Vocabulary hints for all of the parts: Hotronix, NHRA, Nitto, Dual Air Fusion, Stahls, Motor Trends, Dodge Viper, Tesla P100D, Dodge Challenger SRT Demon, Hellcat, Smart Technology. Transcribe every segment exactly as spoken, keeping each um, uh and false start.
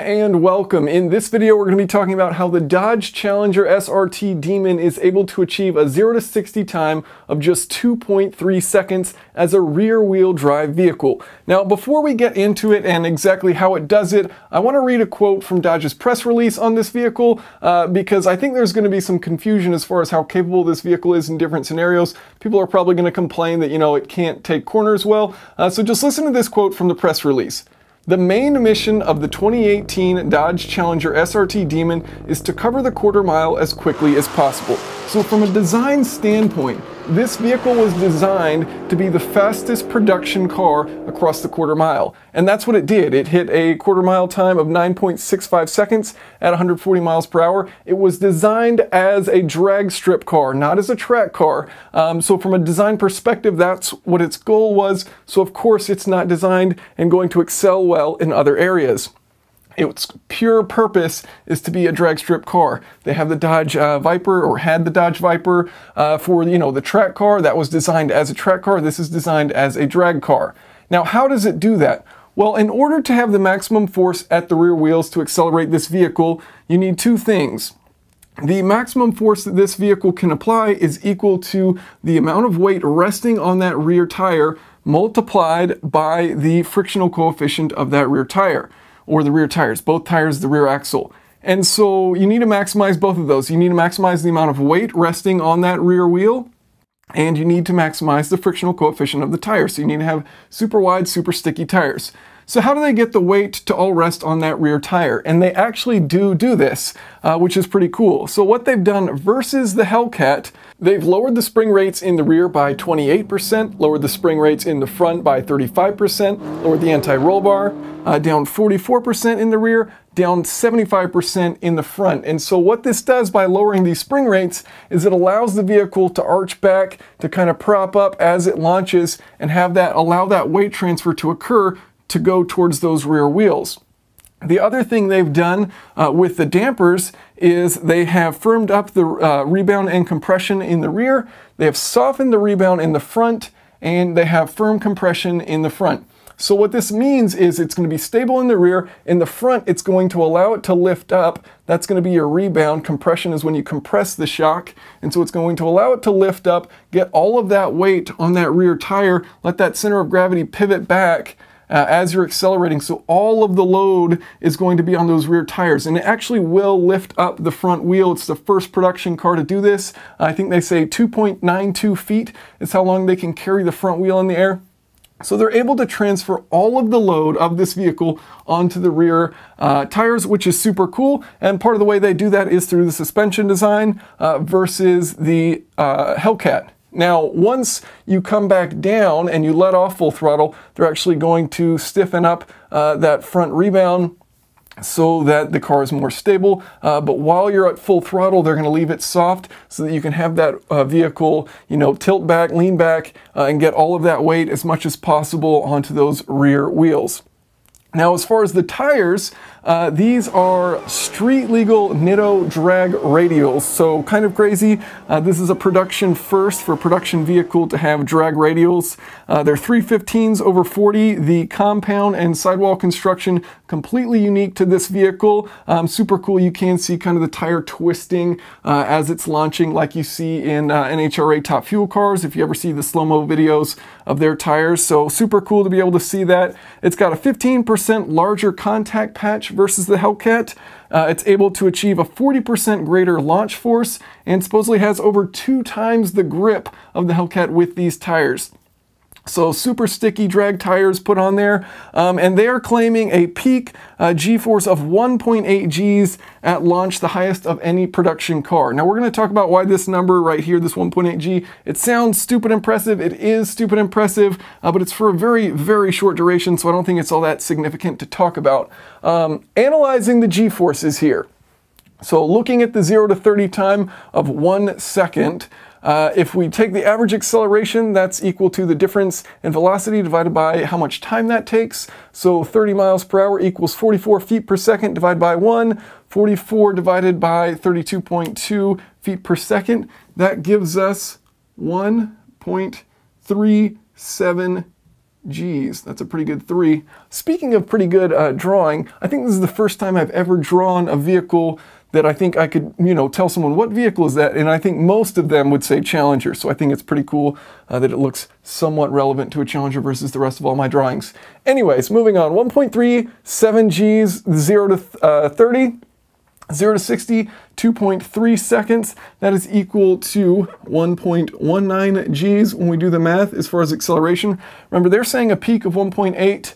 and welcome. In this video, we're going to be talking about how the Dodge Challenger S R T Demon is able to achieve a zero to sixty time of just two point three seconds as a rear-wheel drive vehicle. Now, before we get into it and exactly how it does it, I want to read a quote from Dodge's press release on this vehicle uh, because I think there's going to be some confusion as far as how capable this vehicle is in different scenarios. People are probably going to complain that, you know, it can't take corners well. Uh, so just listen to this quote from the press release. The main mission of the twenty eighteen Dodge Challenger S R T Demon is to cover the quarter mile as quickly as possible. So from a design standpoint, this vehicle was designed to be the fastest production car across the quarter mile. And that's what it did. It hit a quarter mile time of nine point six five seconds at one hundred forty miles per hour. It was designed as a drag strip car, not as a track car. Um, so from a design perspective, that's what its goal was. So of course it's not designed and going to excel well in other areas. Its pure purpose is to be a drag strip car. They have the Dodge uh, Viper, or had the Dodge Viper uh, for, you know, the track car. That was designed as a track car. This is designed as a drag car. Now, how does it do that? Well, in order to have the maximum force at the rear wheels to accelerate this vehicle, you need two things. The maximum force that this vehicle can apply is equal to the amount of weight resting on that rear tire multiplied by the frictional coefficient of that rear tire, or the rear tires, both tires, the rear axle. And so you need to maximize both of those. You need to maximize the amount of weight resting on that rear wheel, and you need to maximize the frictional coefficient of the tire. So you need to have super wide, super sticky tires. So how do they get the weight to all rest on that rear tire? And they actually do do this, uh, which is pretty cool. So what they've done versus the Hellcat, they've lowered the spring rates in the rear by twenty-eight percent, lowered the spring rates in the front by thirty-five percent, lowered the anti-roll bar, uh, down forty-four percent in the rear, down seventy-five percent in the front. And so what this does by lowering these spring rates is it allows the vehicle to arch back, to kind of prop up as it launches, and have that allow that weight transfer to occur to go towards those rear wheels. The other thing they've done uh, with the dampers is they have firmed up the uh, rebound and compression in the rear, they have softened the rebound in the front, and they have firm compression in the front. So what this means is it's going to be stable in the rear. In the front, it's going to allow it to lift up. That's going to be your rebound. Compression is when you compress the shock. And so it's going to allow it to lift up, get all of that weight on that rear tire, let that center of gravity pivot back Uh, as you're accelerating. So all of the load is going to be on those rear tires, and it actually will lift up the front wheel. It's the first production car to do this. I think they say two point nine two feet is how long they can carry the front wheel in the air. So they're able to transfer all of the load of this vehicle onto the rear uh, tires, which is super cool. And part of the way they do that is through the suspension design uh, versus the uh, Hellcat. Now, once you come back down and you let off full throttle, they're actually going to stiffen up uh, that front rebound so that the car is more stable. Uh, but while you're at full throttle, they're going to leave it soft so that you can have that uh, vehicle, you know, tilt back, lean back, uh, and get all of that weight as much as possible onto those rear wheels. Now, as far as the tires, uh, these are street legal Nitto drag radials, so kind of crazy. Uh, this is a production first for a production vehicle to have drag radials. Uh, they're three fifteens over forty, the compound and sidewall construction completely unique to this vehicle. Um, super cool. You can see kind of the tire twisting uh, as it's launching, like you see in uh, N H R A top fuel cars, if you ever see the slow-mo videos of their tires. So super cool to be able to see that. It's got a fifteen percent larger contact patch versus the Hellcat. Uh, it's able to achieve a forty percent greater launch force, and supposedly has over two times the grip of the Hellcat with these tires. So super sticky drag tires put on there, um, and they are claiming a peak uh, G-force of one point eight G's at launch, the highest of any production car. Now we're going to talk about why this number right here, this one point eight G, it sounds stupid impressive, it is stupid impressive, uh, but it's for a very, very short duration, so I don't think it's all that significant to talk about. Um, analyzing the G-forces here. So looking at the zero to thirty time of one second, Uh, if we take the average acceleration, that's equal to the difference in velocity divided by how much time that takes. So thirty miles per hour equals forty-four feet per second divided by one, forty-four divided by thirty-two point two feet per second. That gives us one point three seven Geez, that's a pretty good three. Speaking of pretty good uh, drawing, I think this is the first time I've ever drawn a vehicle that I think I could, you know, tell someone what vehicle is that, and I think most of them would say Challenger, so I think it's pretty cool uh, that it looks somewhat relevant to a Challenger versus the rest of all my drawings. Anyways, moving on, one point three seven G's, zero to thirty. zero to sixty, two point three seconds. That is equal to one point one nine G's when we do the math as far as acceleration. Remember, they're saying a peak of one point eight.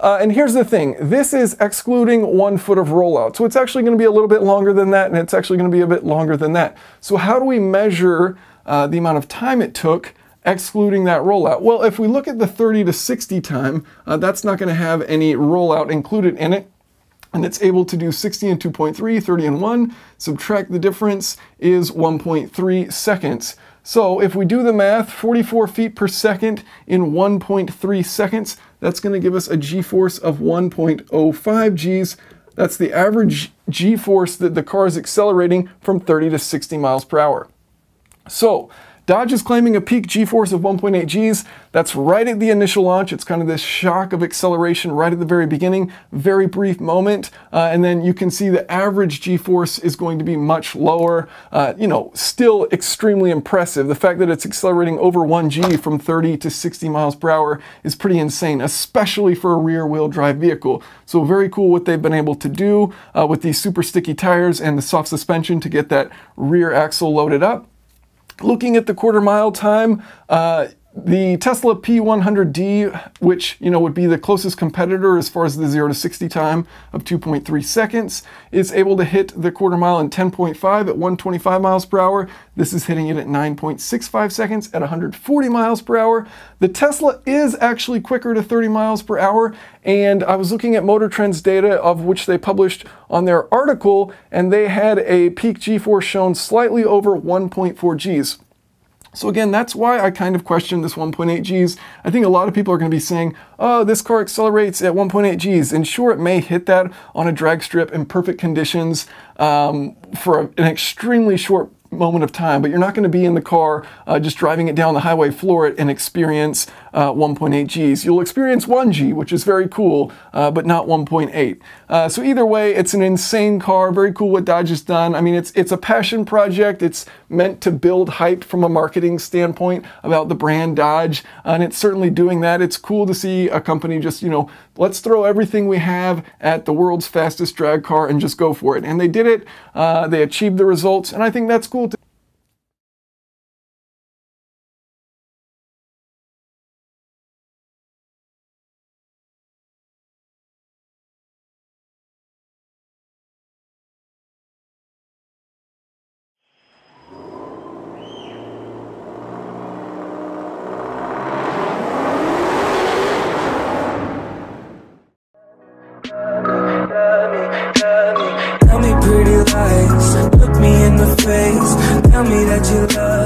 Uh, and here's the thing, this is excluding one foot of rollout. So it's actually gonna be a little bit longer than that, and it's actually gonna be a bit longer than that. So how do we measure uh, the amount of time it took excluding that rollout? Well, if we look at the thirty to sixty time, uh, that's not gonna have any rollout included in it. And it's able to do sixty and two point three, thirty and one, subtract the difference is one point three seconds. So if we do the math, forty-four feet per second in one point three seconds, that's gonna give us a G-force of one point zero five G's. That's the average G-force that the car is accelerating from thirty to sixty miles per hour. So Dodge is claiming a peak G-force of one point eight G's. That's right at the initial launch. It's kind of this shock of acceleration right at the very beginning, very brief moment. Uh, and then you can see the average G-force is going to be much lower. Uh, you know, still extremely impressive. The fact that it's accelerating over one G from thirty to sixty miles per hour is pretty insane, especially for a rear wheel drive vehicle. So very cool what they've been able to do uh, with these super sticky tires and the soft suspension to get that rear axle loaded up. Looking at the quarter mile time, uh, the Tesla P one hundred D, which, you know, would be the closest competitor as far as the zero to sixty time of two point three seconds, is able to hit the quarter mile in ten point five at one twenty-five miles per hour. This is hitting it at nine point six five seconds at one hundred forty miles per hour. The Tesla is actually quicker to thirty miles per hour. And I was looking at Motor Trends data, of which they published on their article, and they had a peak G-force shown slightly over one point four G's. So again, that's why I kind of question this one point eight G's. I think a lot of people are going to be saying, oh, this car accelerates at one point eight G's. And sure, it may hit that on a drag strip in perfect conditions um, for a, an extremely short moment of time, but you're not going to be in the car uh, just driving it down the highway floor it and experience uh, one point eight G's. You'll experience one G, which is very cool, uh, but not one point eight. Uh, so either way, it's an insane car. Very cool what Dodge has done. I mean, it's it's a passion project. It's meant to build hype from a marketing standpoint about the brand Dodge, and it's certainly doing that. It's cool to see a company just, you know, let's throw everything we have at the world's fastest drag car and just go for it. And they did it. Uh, they achieved the results, and I think that's cool. Tell me that you love